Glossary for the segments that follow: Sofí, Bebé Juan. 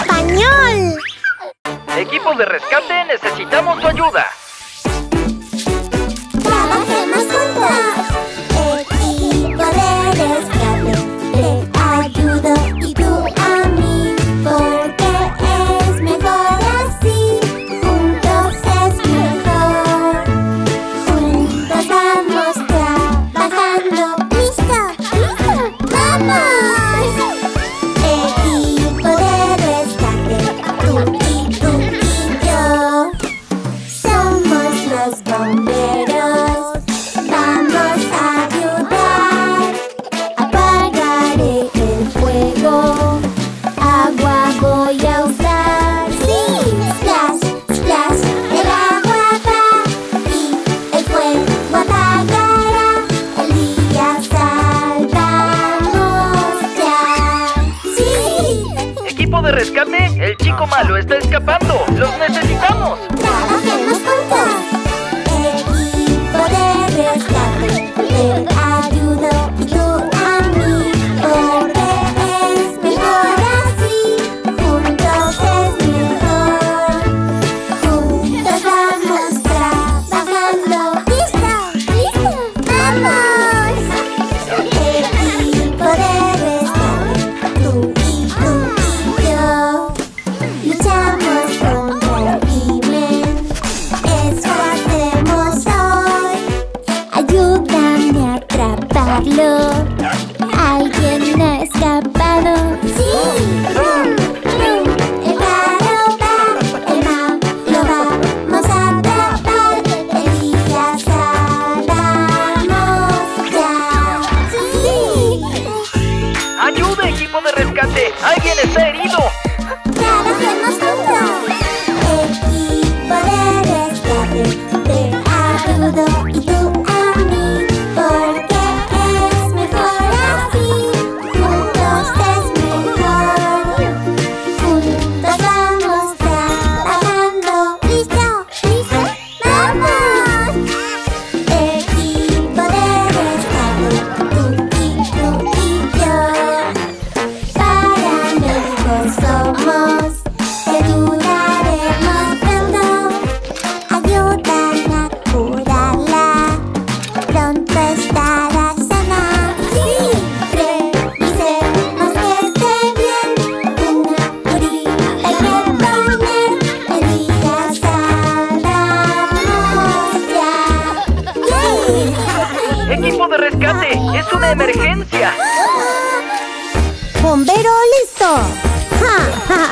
español. Equipos de rescate, necesitamos tu ayuda. Trabajemos juntos. Equipo de rescate, te ayudo y tú a mí, porque es mejor así. Juntos es mejor. Juntos vamos trabajando. ¡Listo! ¡Listo! ¡Vamos! De rescate, el chico malo está escapando. ¡Los necesitamos! ¡Trabajemos juntos! Equipo de rescate, te ayudo y tú a mí, porque es mejor así. Juntos es mejor. Juntos vamos trabajando. ¡Listo! ¡Listo! ¡Vamos! Equipo de rescate, tú y tú. Luchamos contra el crimen, eso hacemos hoy. Ayúdame a atraparlo, alguien ha escapado. ¡Sí! ¡Rum! ¡Rum! El paro va, el malo vamos a atrapar. El día salvamos ya. ¡Sí! ¡Ayuda, equipo de rescate! ¡Alguien está herido! ¡Trabajemos juntos! Equipo de rescate, te ayudo y tú a mí, porque es mejor así. Juntos es mejor. Juntos vamos trabajando. ¡Listo! ¡Listo! ¡Vamos! Equipo de rescate, tú y yo. Para somos. Te ayudaremos pronto. Ayúdame a curarla. Pronto estará sana. ¡Sí! Revisemos que esté bien. Una curita hay que poner. El día salvamos ya. ¡Sí! ¡Equipo de rescate! ¡Es una emergencia! ¡Bombero listo! ¡Ja, ja!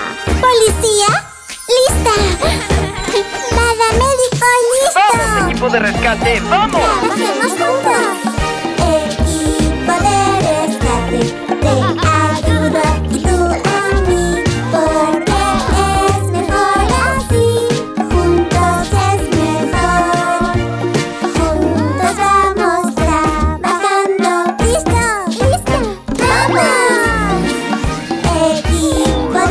¡Policía! ¡Lista! ¡Paramédico listo! ¡Vamos, equipo de rescate! ¡Vamos! ¡Trabajemos juntos! Equipo de rescate, te ayudo y tú a mí, porque es mejor así. Juntos es mejor. Juntos vamos trabajando. ¡Listo! ¡Listo! ¡Vamos! Equipo de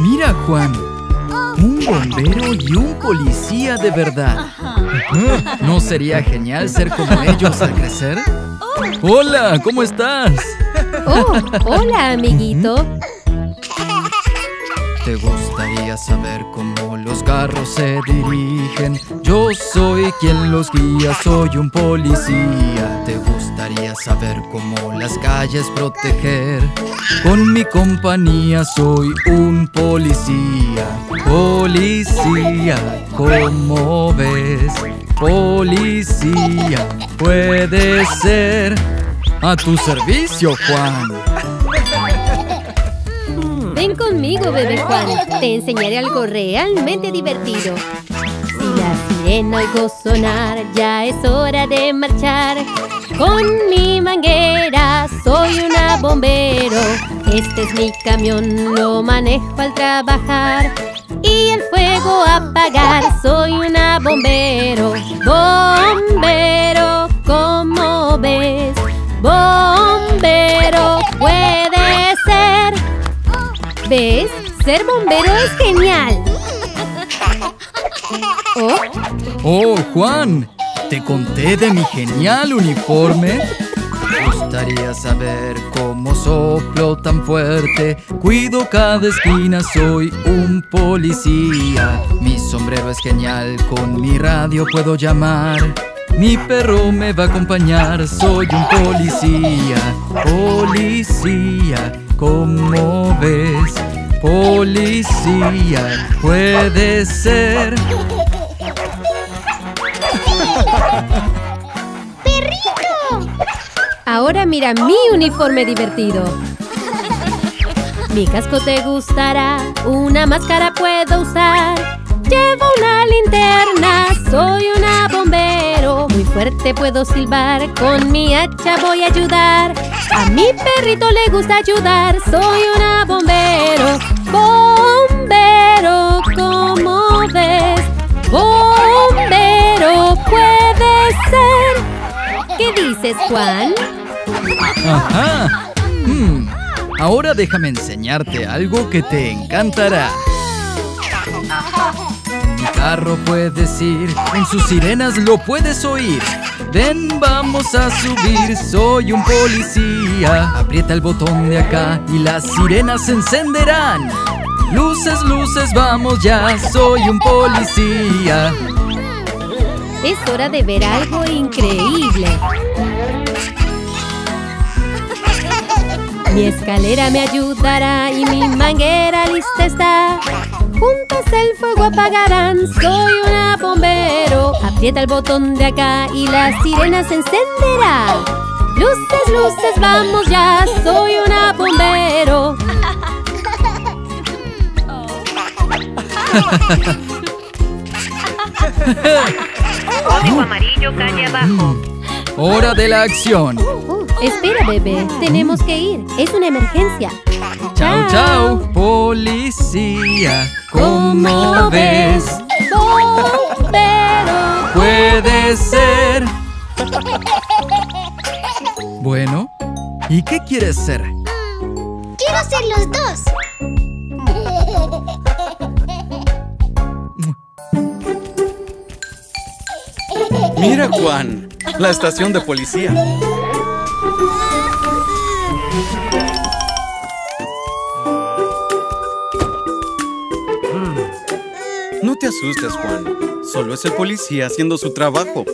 Mira, Juan, un bombero y un policía de verdad. ¿No sería genial ser como ellos al crecer? ¡Hola! ¿Cómo estás? Oh, hola, amiguito. ¿Te gustaría saber cómo los carros se dirigen? Yo soy quien los guía, soy un policía. ¿Te gustaría saber cómo las calles proteger? Con mi compañía soy un policía. Policía, ¿cómo ves? Policía, puede ser. A tu servicio, Juan. Ven conmigo, bebé Juan. Te enseñaré algo realmente divertido. Si la sirena oigo sonar, ya es hora de marchar. Con mi manguera soy una bombero. Este es mi camión, lo manejo al trabajar. Y el fuego apagar, soy una bombero. Bombero, ¿cómo ves? Bombero, puede ser. ¿Ves? Ser bombero es genial. ¿Oh? Oh, Juan, ¿te conté de mi genial uniforme? Me gustaría saber cómo soplo tan fuerte. Cuido cada esquina, soy un policía. Mi sombrero es genial, con mi radio puedo llamar. Mi perro me va a acompañar, soy un policía. Policía, ¿cómo ves? Policía, puede ser. ¡Perrito! Ahora mira mi uniforme divertido. Mi casco te gustará, una máscara puedo usar. Llevo una linterna, soy una bombero. Muy fuerte puedo silbar, con mi hacha voy a ayudar. A mi perrito le gusta ayudar, soy una bombero. Bombero, ¿cómo ves? Bombero, puede ser. ¿Qué dices, Juan? Ajá. Ahora déjame enseñarte algo que te encantará. Mi carro puedes ir, en sus sirenas lo puedes oír. Ven, vamos a subir, soy un policía. Aprieta el botón de acá y las sirenas se encenderán. Luces, luces, vamos ya, soy un policía. Es hora de ver algo increíble. Mi escalera me ayudará y mi manguera lista está. Juntos el fuego apagarán, soy una bombero. Aprieta el botón de acá y la sirena se encenderá. Luces, luces, vamos ya, soy una bombero. Código amarillo, calle abajo. Hora de la acción. Espera, bebé, tenemos que ir, es una emergencia. Chao, chao, policía, ¿cómo ves? Bombero, puede ser. Bueno, ¿y qué quieres ser? Quiero ser los dos. Mira, Juan, la estación de policía. No te asustes, Juan. Solo es el policía haciendo su trabajo.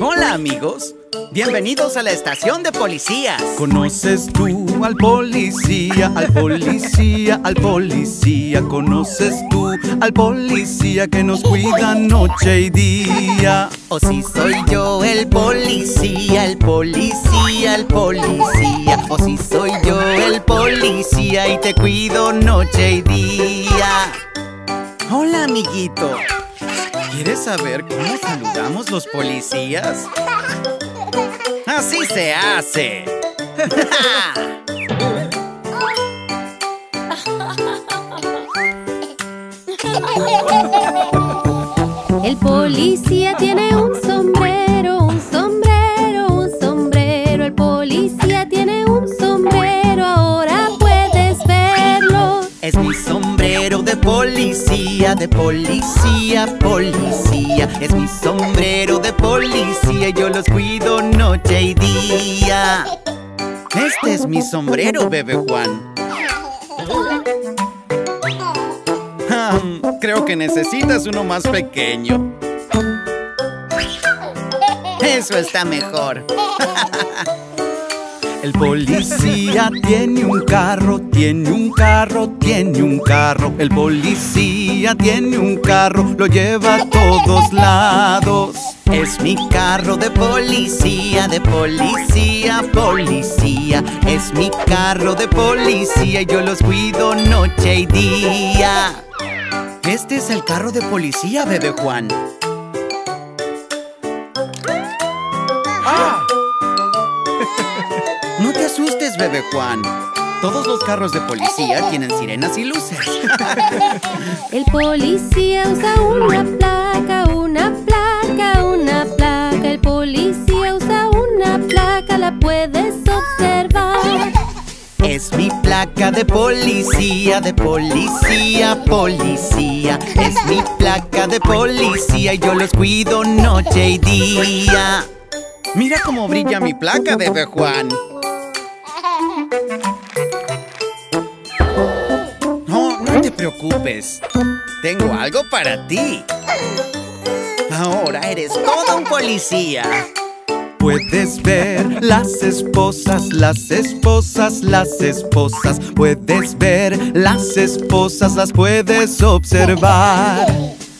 Hola, amigos. Bienvenidos a la estación de policías. ¿Conoces tú al policía, al policía, al policía? ¿Conoces tú al policía que nos cuida noche y día? Oh, sí, soy yo el policía, el policía, el policía. Oh, sí, soy yo el policía y te cuido noche y día. Hola, amiguito. ¿Quieres saber cómo saludamos los policías? ¡Así se hace! El policía tiene un sombrero, un sombrero, un sombrero. El policía tiene un sombrero, ahora puedes verlo. Es mi sombrero de policía, policía. Es mi sombrero de policía y yo los cuido noche y día. Este es mi sombrero, Bebé Juan. Creo que necesitas uno más pequeño. Eso está mejor. El policía tiene un carro, tiene un carro, tiene un carro. El policía tiene un carro, lo lleva a todos lados. Es mi carro de policía, de policía, policía. Es mi carro de policía y yo los cuido noche y día. Este es el carro de policía, Bebé Juan. ¡Ah! No te asustes, Bebé Juan. Todos los carros de policía tienen sirenas y luces. El policía usa una placa, una placa, una placa. El policía usa una placa, la puedes observar. Es es mi placa de policía, de policía, policía. Es mi placa de policía y yo los cuido noche y día. Mira cómo brilla mi placa, Bebé Juan. No, no te preocupes. Tengo algo para ti. Ahora eres todo un policía. Puedes ver las esposas, las esposas, las esposas. Puedes ver las esposas, las puedes observar.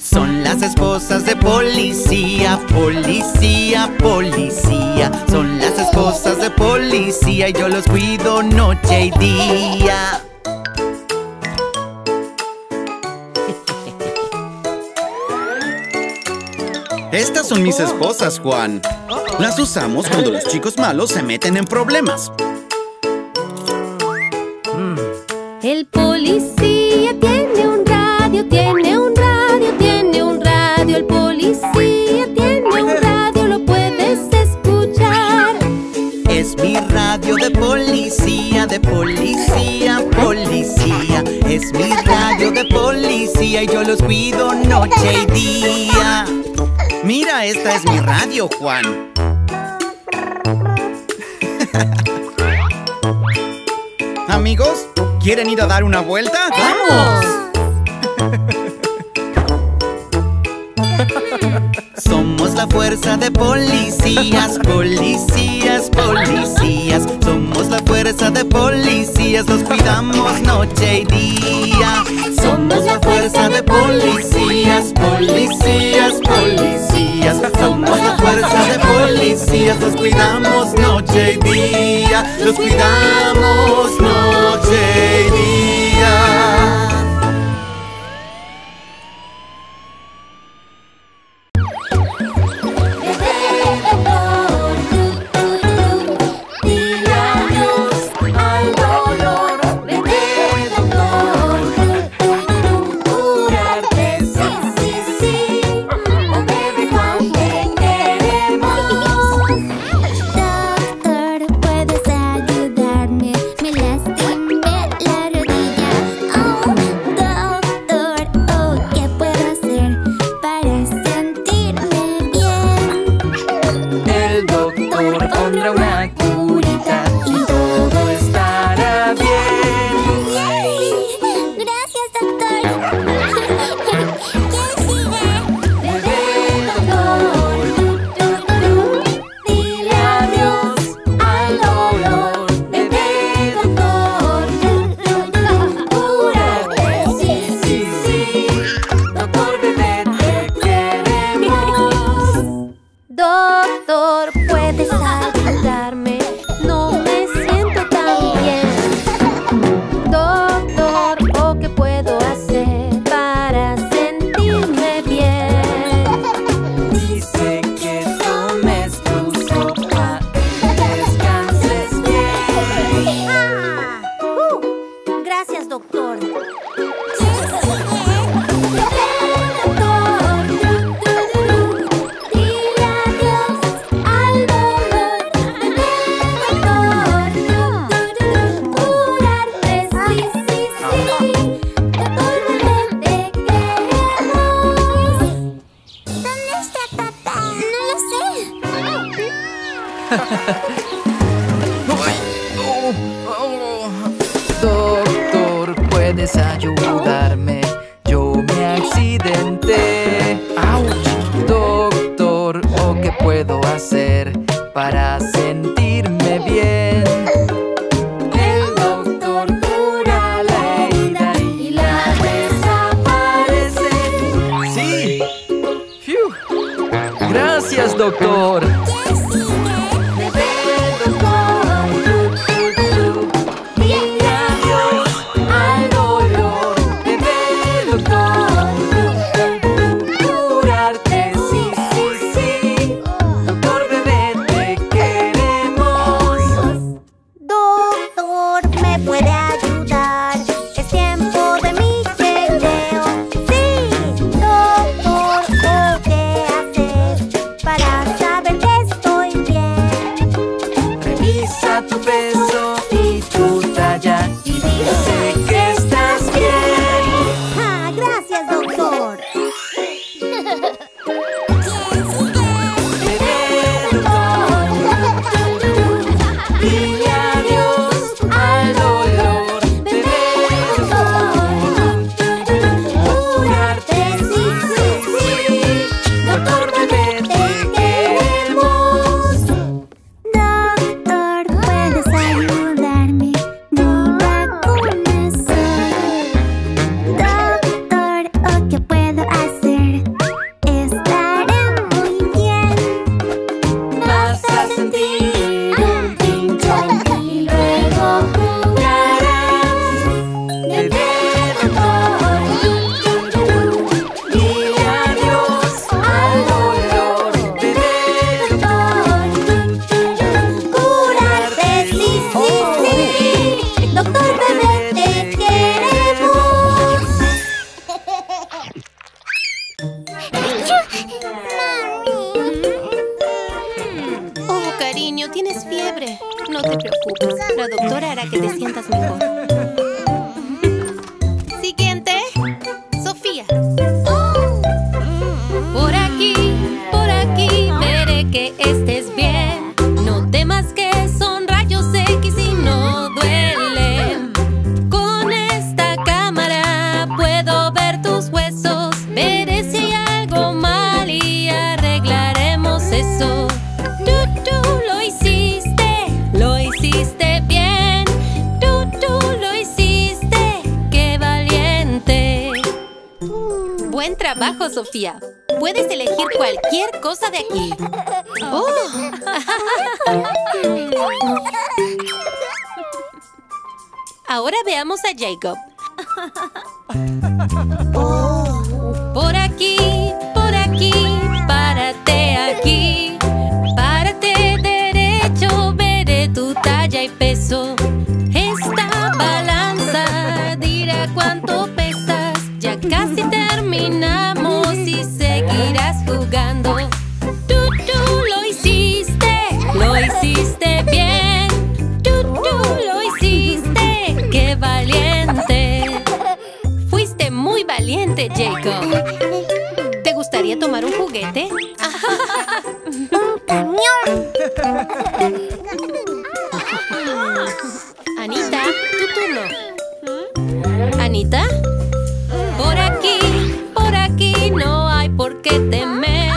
Son las esposas de policía, policía, policía. Son las esposas de policía y yo los cuido noche y día. Estas son mis esposas, Juan. Las usamos cuando los chicos malos se meten en problemas. El policía tiene un radio, tiene un radio, tiene un radio. El policía tiene un radio, lo puedes escuchar. Es mi radio de policía, de policía, policía. Es mi radio de policía y yo los cuido noche y día. Mira, esta es mi radio, Juan. Amigos, ¿quieren ir a dar una vuelta? ¡Vamos! Somos la fuerza de policías, policías, policías. Somos la fuerza de policías, los cuidamos noche y día. Somos la fuerza de policías, policías, policías. Somos la fuerza de policías, los cuidamos noche y día. Los cuidamos noche y día. Tu peso y tu talla. La doctora hará que te sientas mejor. Siguiente. Sofía. Por aquí, veré que estés bien. No temas que son rayos X y no duelen. Con esta cámara puedo ver tus huesos. Veré si hay algo mal y arreglaremos eso. Tú lo hiciste. Lo hiciste bien. Tú lo hiciste. ¡Qué valiente! Buen trabajo, Sofía. Puedes elegir cualquier cosa de aquí. ¡Oh! Ahora veamos a Jacob. Oh. Por aquí, párate aquí. Párate derecho, veré tu talla y peso. Esta balanza dirá cuánto pesas. Ya casi terminamos y seguirás jugando. Tú lo hiciste. Lo hiciste bien. Tú lo hiciste. ¡Qué valiente! Fuiste muy valiente, Jacob. ¿Te gustaría tomar un juguete? ¡Un camión! Anita, tu turno. ¿Anita? Por aquí no hay por qué temer.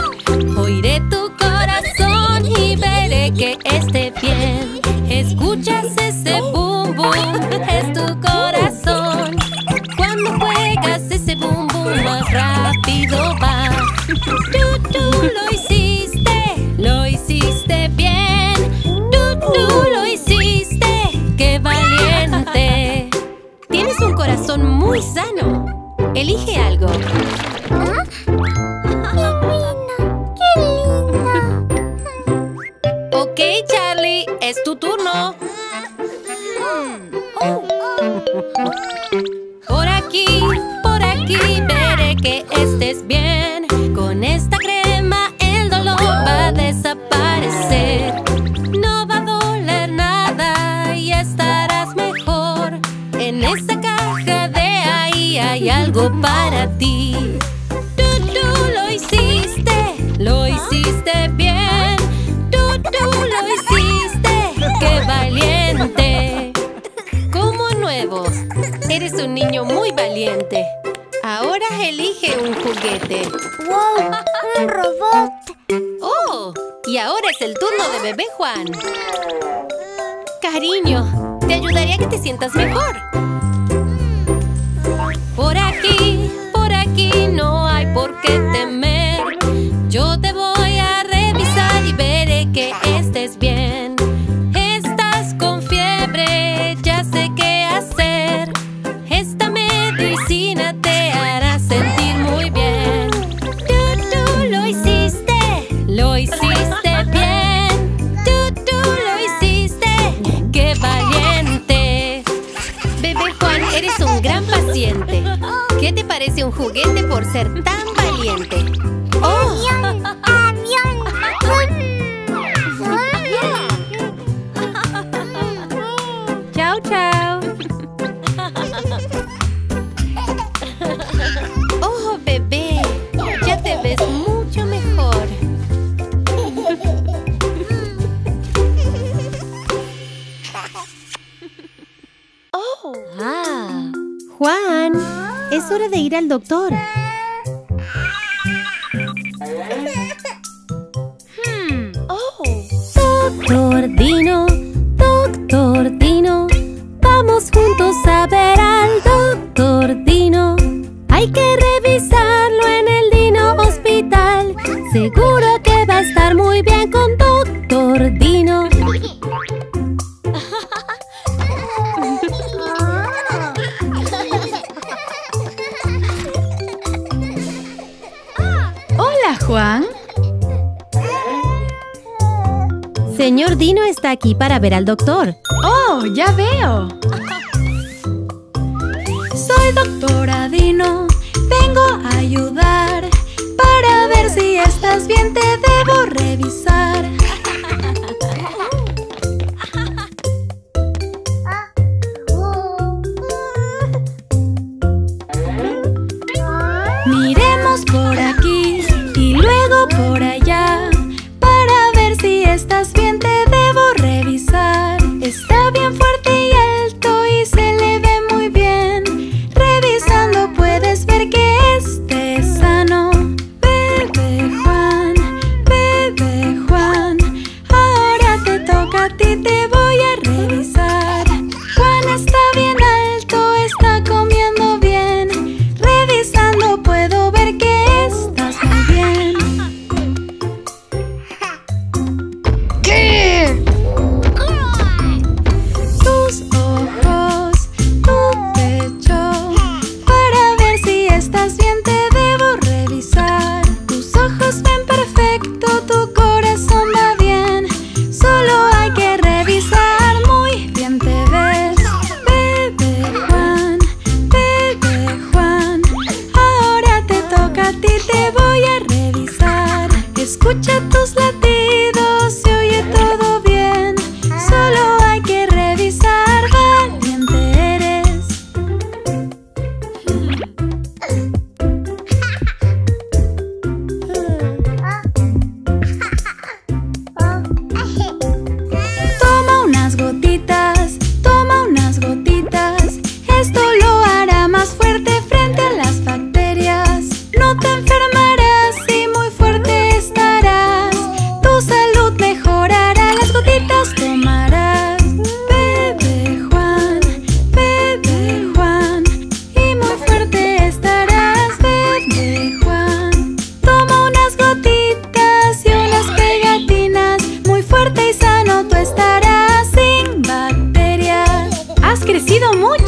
Oiré tu corazón y veré que esté bien. Escuchas ese bum bum, es tu corazón. Cuando juegas ese bum bum más rápido va. Tú lo hiciste, lo hiciste bien. Tú lo hiciste, qué valiente. Tienes un corazón muy sano. Elige algo. ¿Ah? ¡Qué linda! ¡Qué linda! Ok, Charlie, es tu turno. Por aquí, veré que estés bien. Con esta crema el dolor va a desaparecer. No va a doler nada y estarás mejor. En esta caja de hay algo para ti. Tú lo hiciste. Lo hiciste bien. Tú lo hiciste. ¡Qué valiente! Como nuevo. Eres un niño muy valiente. Ahora elige un juguete. ¡Wow! ¡Un robot! ¡Oh! Y ahora es el turno de Bebé Juan. Cariño, te ayudaría a que te sientas mejor. Por aquí no hay por qué temer. Yo te voy a revisar y veré que estés bien. Estás con fiebre, ya sé qué hacer. Esta medicina te hará sentir muy bien. Tú lo hiciste. Lo hiciste bien. Tú lo hiciste. ¡Qué valiente! Bebé Juan, eres un gran paciente. ¿Qué te parece un juguete por ser tan valiente? ¡Oh! ¡Avión! ¡Avión! ¡Chao, chao! ¡Oh, bebé! Ya te ves mucho mejor. ¡Oh! ¡Ah! ¡Juan! Es hora de ir al doctor. Doctor Dino, vamos juntos a ver al doctor Dino. Hay que revisarlo en el Dino Hospital. Seguro que va a estar muy bien con doctor Dino. Juan. Señor Dino está aquí para ver al doctor. ¡Oh, ya veo! Soy doctora Dino, vengo a ayudar. Para ver si estás bien te debo revisar.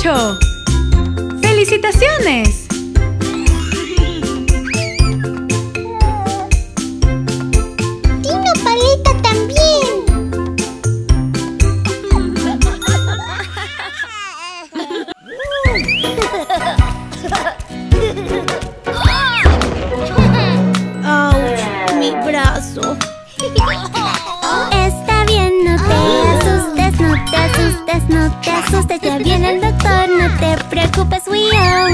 8. ¡Felicitaciones! ¡Tino Paleta también! ¡Auch! ¡Mi brazo! No te asustes, ya viene el doctor. No te preocupes, uy, oh.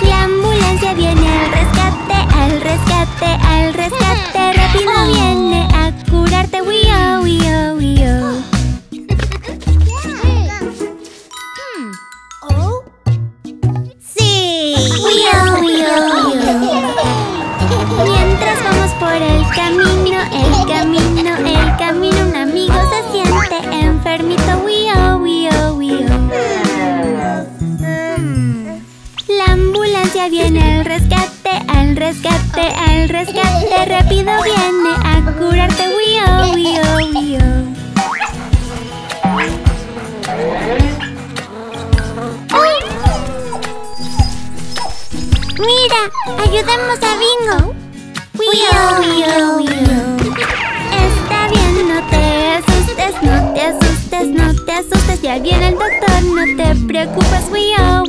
La ambulancia viene al rescate, Rápido viene a curarte, uy, oh. Sí, uy, oh. Mientras vamos por el camino, un amigo se siente enfermito, uy, oh. La ambulancia viene al rescate, rápido viene a curarte, uy, oh. Mira, ayudemos a Bingo, uy, oh. No te asustes, ya viene el doctor. No te preocupes, uy, oh.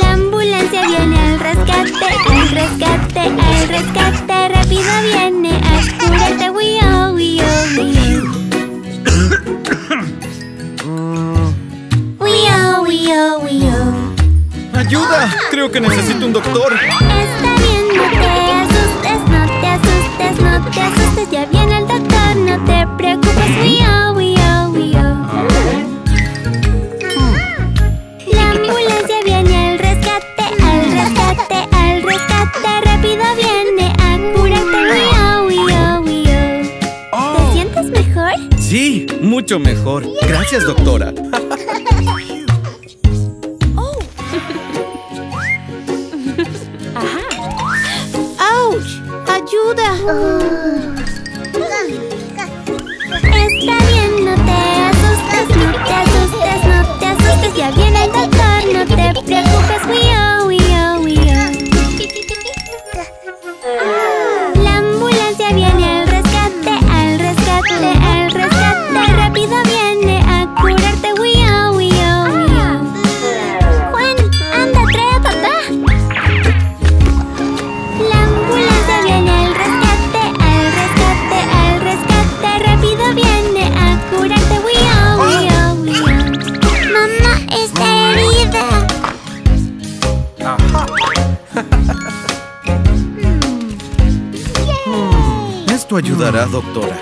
La ambulancia viene al rescate, rápido viene a curarte, uy, oh. ¡Ayuda! Creo que necesito un doctor. Está bien, no te asustes, ya viene el doctor. No te preocupes, uy, oh. La ambulancia viene al rescate, rápido viene a curarte, uy, oh. ¿Te sientes mejor? Sí, mucho mejor. Gracias, doctora. ¡Ayuda! Está bien, no te asustes, ya viene el doctor, no te preocupes, uy, oh. La ambulancia viene al rescate, rápido viene a curarte, uy, oh. Juan, anda, trae a papá. La ambulancia viene Esto ayudará, doctora.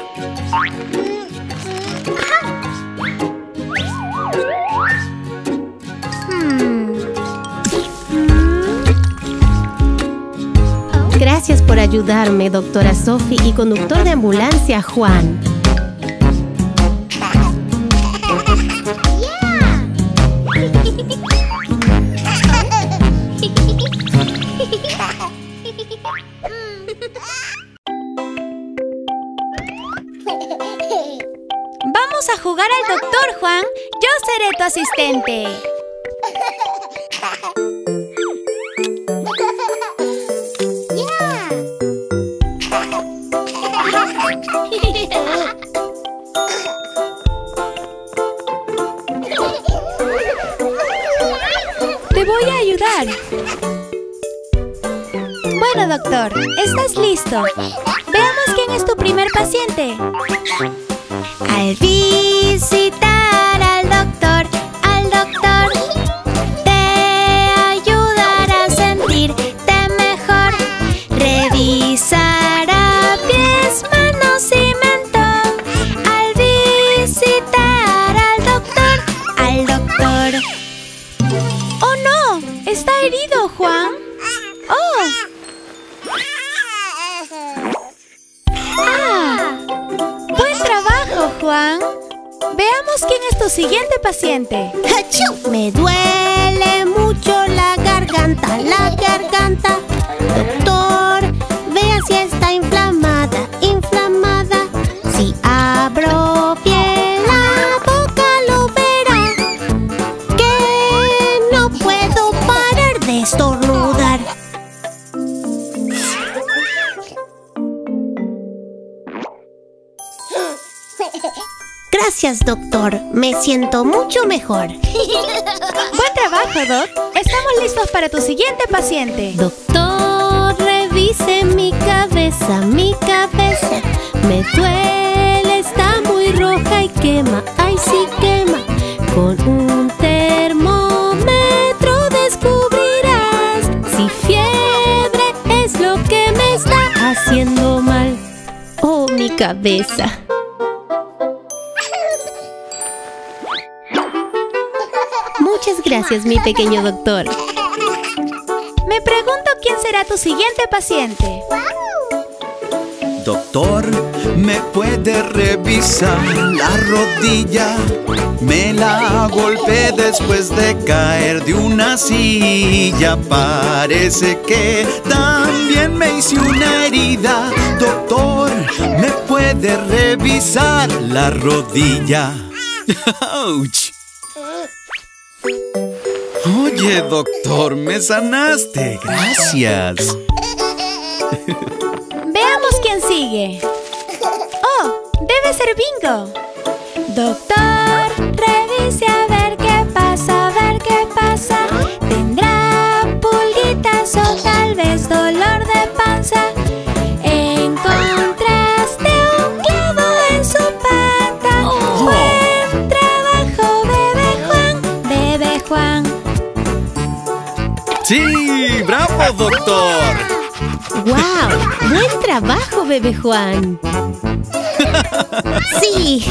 Gracias por ayudarme, doctora Sofí y conductor de ambulancia Juan. Vamos a jugar al doctor, Juan. Yo seré tu asistente. Te voy a ayudar. Bueno, doctor, estás listo. Veamos quién es tu primer paciente. Al visitar al doctor, te ayudará a sentirte mejor. Revisará pies, manos y mentón. Al visitar al doctor. ¡Oh, no! Está herido, Juan. ¡Oh! Juan, veamos quién es tu siguiente paciente. ¡Achú! Me duele mucho la garganta. Doctor, vea si está inflamada. Gracias, doctor. Me siento mucho mejor. Buen trabajo, Doc. Estamos listos para tu siguiente paciente. Doctor, revise mi cabeza, mi cabeza. Me duele, está muy roja y quema. Ay, sí quema. Con un termómetro descubrirás si fiebre es lo que me está haciendo mal. Oh, mi cabeza. Muchas gracias, mi pequeño doctor. Me pregunto quién será tu siguiente paciente. Doctor, ¿me puede revisar la rodilla? Me la golpeé después de caer de una silla. Parece que también me hice una herida. Doctor, ¿me puede revisar la rodilla? ¡Auch! Oye, doctor, me sanaste. Gracias. Veamos quién sigue. Oh, debe ser Bingo. Doctor, revise a ver qué pasa, a ver qué pasa. Tendrá pulguitas o tal vez dolor de panza. Encontraste un clavo en su pata. Oh. Buen trabajo, Bebé Juan, Bebé Juan. ¡Sí! ¡Bravo, doctor! ¡Wow! ¡Buen trabajo, Bebé Juan! ¡Sí!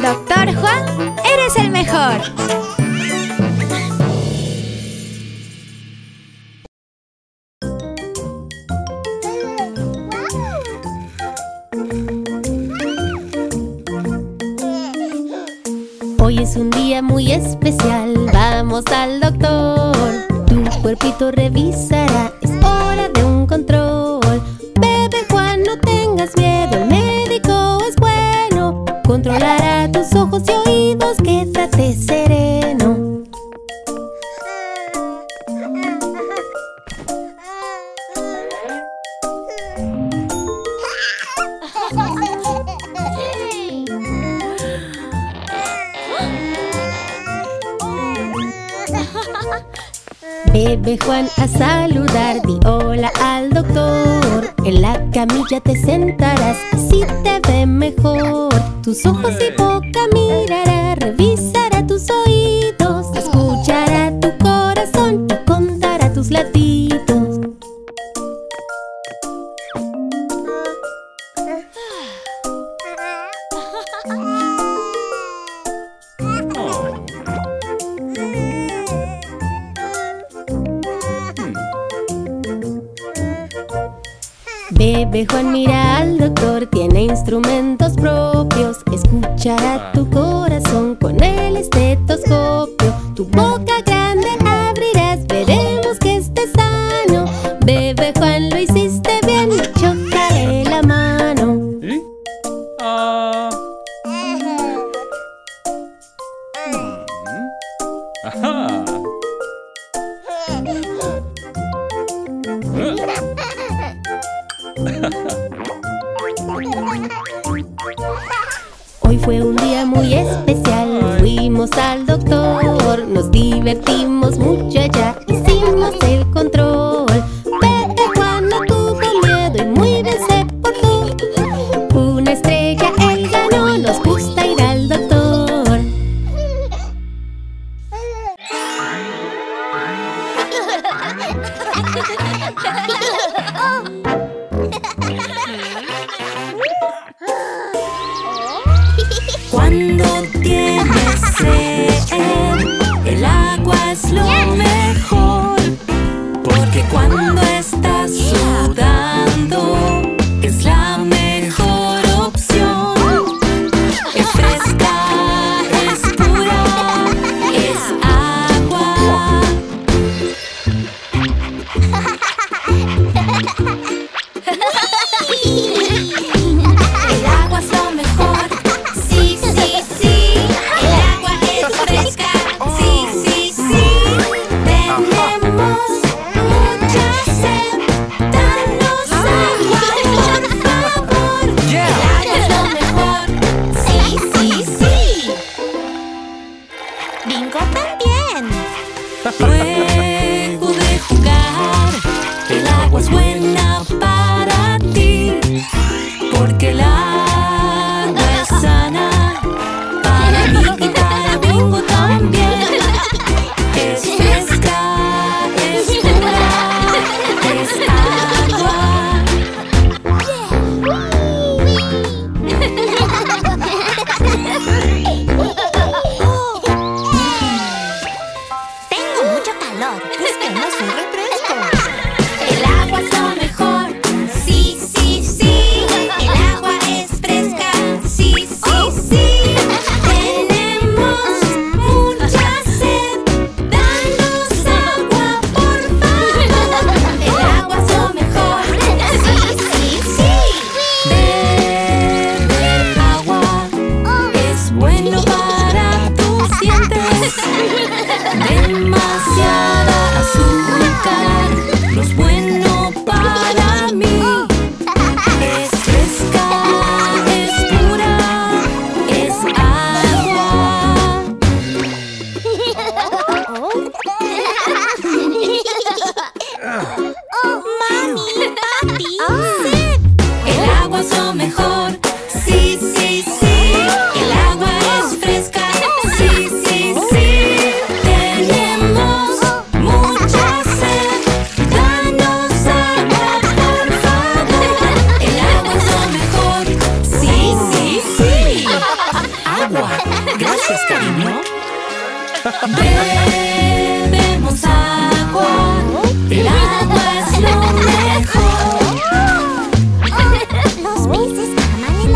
Doctor Juan, eres el mejor. Hoy es un día muy especial, vamos al doctor. Tu cuerpito revisará, es hora de un control. Bebé Juan, no tengas miedo, el médico es bueno. Controlará tus ojos y oídos, quédate sereno. Bebé Juan a saludar, di hola al doctor. En la camilla te sentarás, así te ve mejor. Tus ojos y boca mirará, revisará tus oídos, escuchará tu corazón y contará tus latidos. Bebé Juan mira al doctor, tiene instrumentos propios. Escuchará tu corazón con el estetoscopio. Tu boca grande abrirás, veremos que estés sano. Bebé Juan, lo hiciste bien, chócale la mano. ¿Sí? Ajá. Hoy fue un día muy especial, fuimos al doctor. Nos divertimos mucho allá, hicimos el control. Bebé Juan no tuvo miedo y muy bien se portó. Una estrella él ganó, nos gusta ir al doctor. Cuando tienes sed, el agua es lo mejor. Porque cuando estás sudando, es la mejor opción. Es fresca, es pura, es agua. El agua es lo mejor. Sí, sí, sí. El agua es fresca. Sí, sí, sí. Tenemos mucha sed. Danos agua, por favor. El agua es lo mejor. Sí, sí, sí. Agua. Gracias, cariño. Bebemos agua. El agua es lo mejor. Los peces aman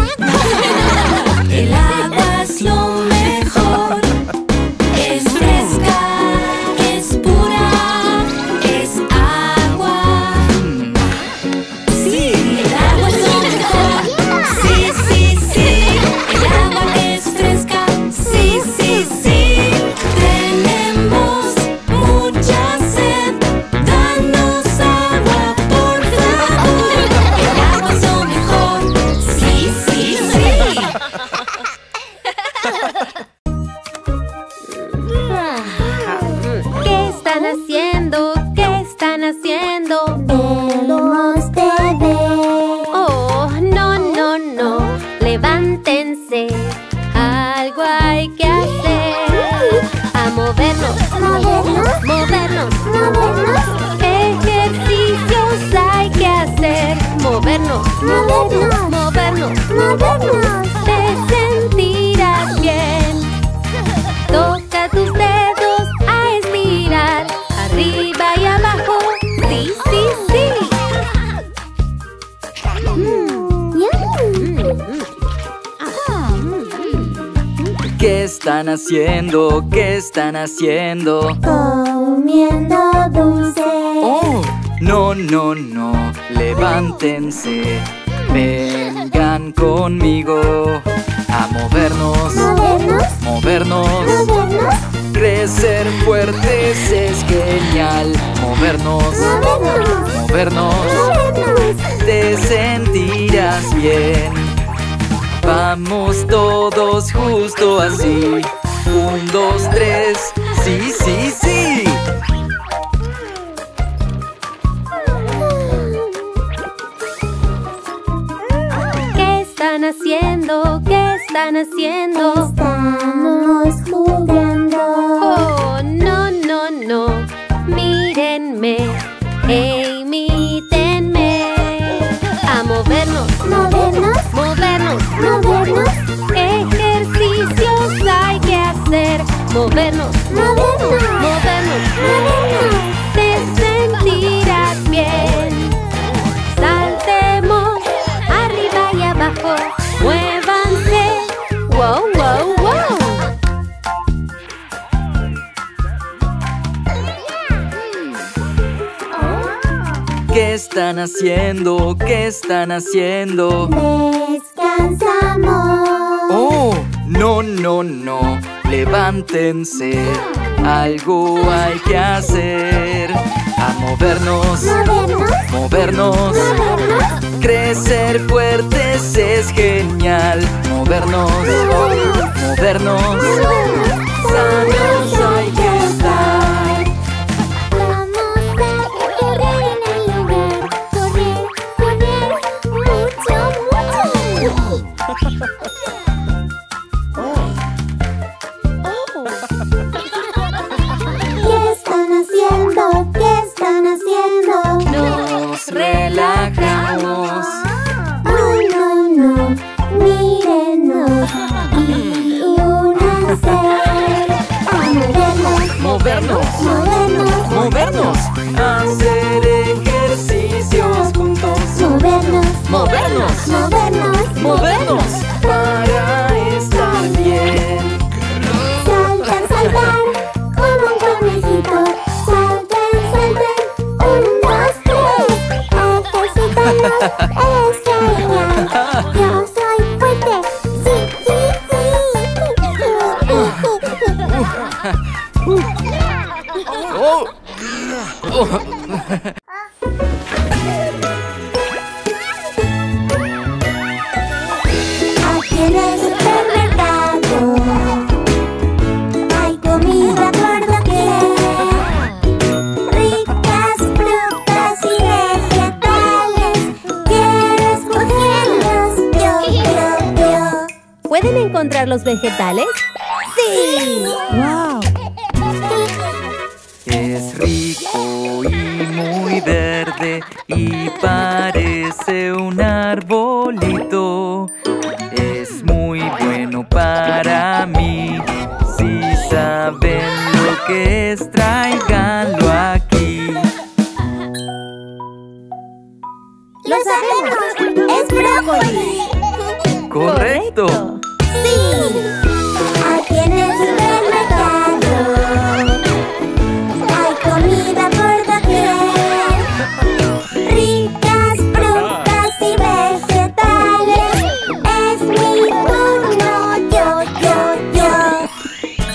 el agua. El agua es lo mejor. Es fresca, es pura, es agua. Sí, el agua es lo mejor. Sí, sí, sí. El agua es fresca. Sí, sí, sí. Tenemos mucha sed. Danos agua, por favor. El agua es lo mejor. Sí, sí, sí. ¿Qué están haciendo? ¿Qué están haciendo? Vemos bebé. Oh, no, no, no. Levántense. Algo hay que hacer. A movernos. Movernos. Movernos. Movernos. Ejercicios hay que hacer. Movernos. Movernos. Movernos. Movernos. Te sentirás bien. Toca tus dedos a estirar. Arriba y abajo. Sí, sí, sí. ¿Qué están haciendo? ¿Qué están haciendo? Comiendo dulce. Oh, no, no, no. Levántense. Vengan conmigo a movernos. Movernos. Movernos. Movernos. Crecer fuertes es genial. Movernos. Movernos. Movernos. Movernos. Te sentirás bien. Vamos todos justo así. 1, 2, 3. Sí, sí, sí. ¿Qué están haciendo? ¿Qué están haciendo? Estamos jugando. Oh, no, no, no. Mírenme e imítenme. A movernos. Movernos. Movernos. Movernos. Ejercicios hay que hacer. Movernos. Movernos. Movernos. Movernos. Te sentirás bien. Saltemos arriba y abajo. Muévanse. Wow, wow, wow. ¿Qué están haciendo? ¿Qué están haciendo? Descansamos. Oh, no, no, no. Levántense. Algo hay que hacer. A movernos. Movernos. Movernos. Movernos. Crecer fuertes es genial. Movernos. Movernos. Movernos. Movernos. Sanos hay que estar. ¿Qué están haciendo? ¿Qué están haciendo? Nos relajamos. Oh, no, no. Mírenos. Y únanse. Movernos. Movernos. Movernos. Movernos. Hacer ejercicios juntos. Movernos. Movernos. Movernos. Movernos. Para estar bien. Saltan, saltan. Como un conejito. Salten, salten. 1, 2, 3. Ejercitarnos es genial. Yo soy fuerte. Sí, sí, sí. Ricas frutas y vegetales. encontrar los vegetales? ¡Sí! ¡Wow! Es rico y muy verde y parece un arbolito. Es muy bueno para mí. Si saben lo que es, tráiganlo aquí. ¡Lo sabemos! ¡Es brócoli! ¡Correcto! ¡Sí!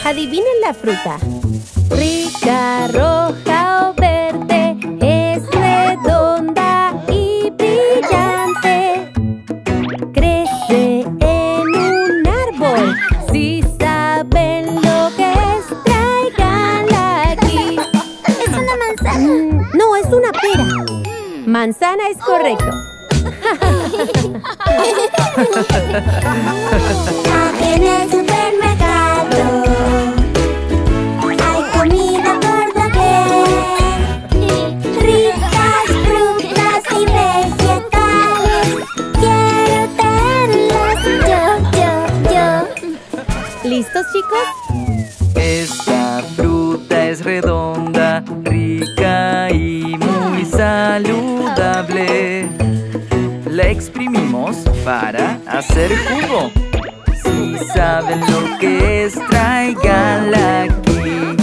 Adivinen la fruta. Rica, roja o verde, es redonda y brillante. Crece en un árbol. Si saben lo que es, tráiganla aquí. Es una manzana. No, es una pera. Manzana es correcto. ¿Listos, chicos? Esta fruta es redonda, rica y muy saludable. La exprimimos para hacer jugo. Si saben lo que es, tráiganla aquí.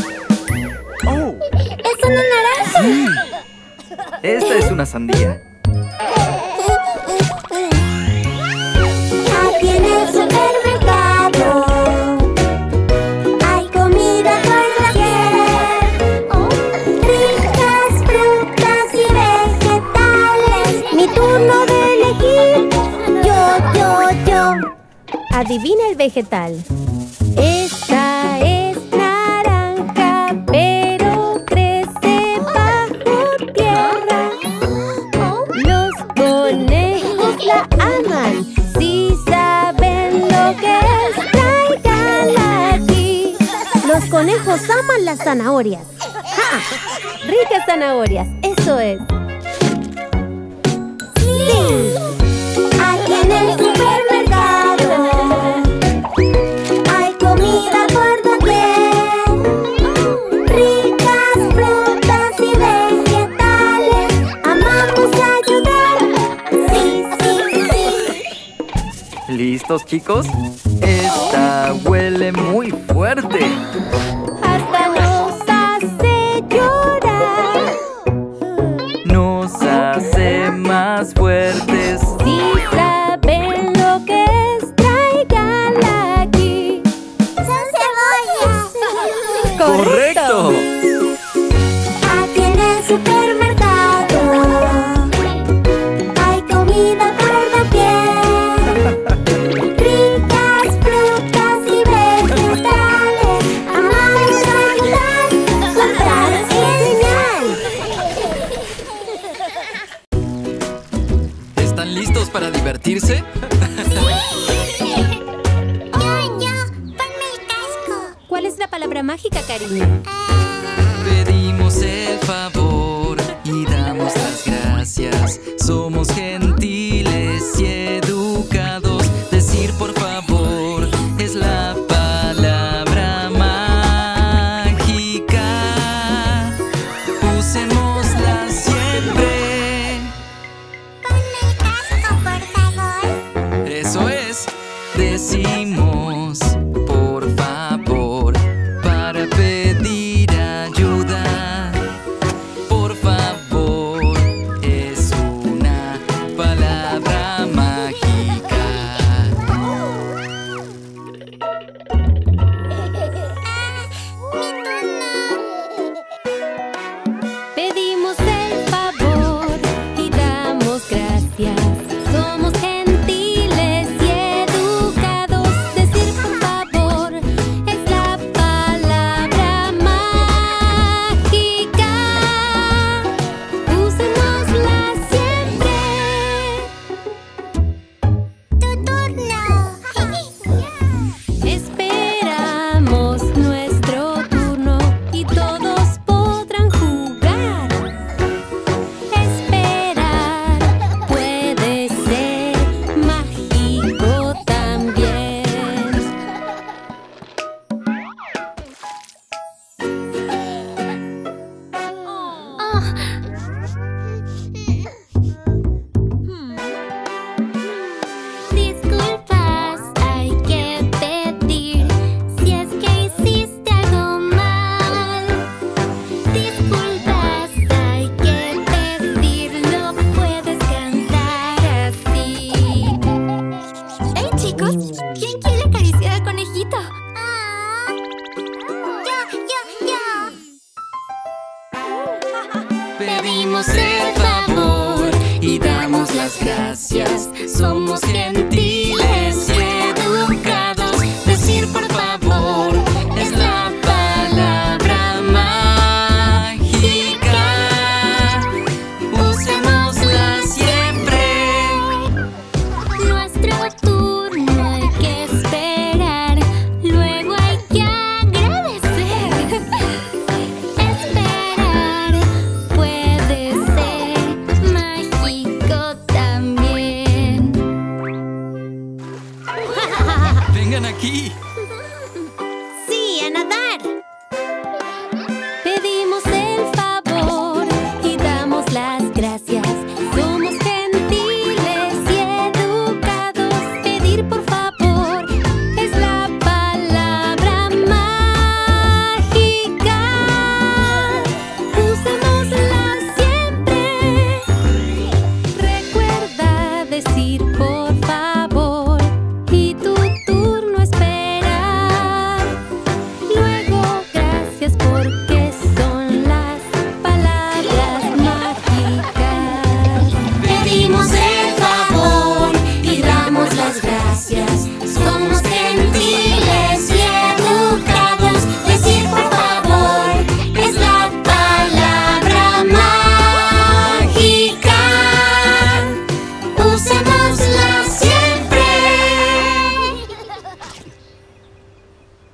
Oh. ¿Es una naranja? Sí. Esta es una sandía. Adivina el vegetal. Esta es naranja, pero crece bajo tierra. Los conejos la aman. Si saben lo que es, tráiganla aquí. Los conejos aman las zanahorias. ¡Ja! ¡Ricas zanahorias! ¡Eso es! ¡Sí! Aquí en el supermercado ¿Listos, chicos? Esta huele muy fuerte. Hasta nos hace llorar. Nos hace más fuertes. Si saben lo que es, tráiganla aquí. ¡Son cebollas! ¡Correcto! Aquí en el supermercado hay comida por doquier. ¿Para divertirse? ¡Sí! Ñoño, ponme el casco. ¿Cuál es la palabra mágica, cariño? Pedimos el favor y damos las gracias. Somos gentiles y educados. Decir por favor es la palabra mágica. Usémosla siempre. Eso es, decimos por favor para pedir ayuda. Por favor, damos las gracias. Somos gentiles y educados. Decir por favor es la palabra mágica. Usémosla siempre. Nuestro turno hay que esperar. Luego hay que agradecer. ¡Vengan aquí! ¡Sí, a nadar! Pedimos el favor y damos las gracias. Somos gentiles y educados. Pedir por favor es la palabra mágica. Usémosla siempre. Recuerda decir por favor y tú. Gracias por